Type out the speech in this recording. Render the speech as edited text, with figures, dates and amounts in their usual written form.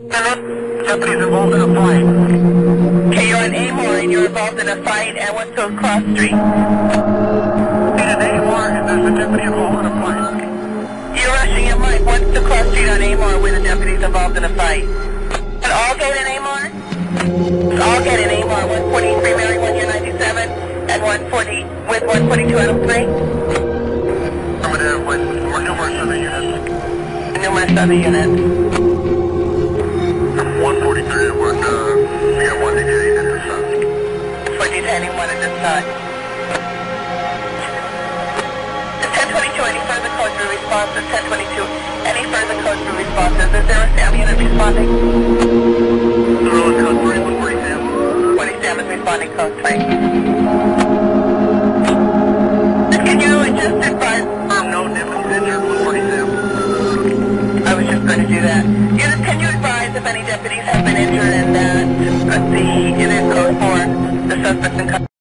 Somebody's involved in a fight. Okay, you're on AMOR and you're involved in a fight at West Coast Cross Street. You're on AMOR and there's a deputy involved in a fight. You're rushing in life. What's the cross street on AMOR where the deputy's involved in a fight? An all gate in AMOR? It's all gate in AMOR, 143 Mary 1 year 97 and 140 with 142 out of 3. Affirmative with numerous other units. Numerous other units. 143 would we got one detained at this time. One detained, one at this time. It's 1022, any further code for response? It's 1022, any further code for responses? Is there a SAM unit responding? The road code 3, 140 SAM. 140 SAM is responding, code 3. Can you just advise? No damage injured, 140 SAM. I was just going to do that. Unit, can you advise if any deputies have been injured in that, in that code 4, the suspect's in custody?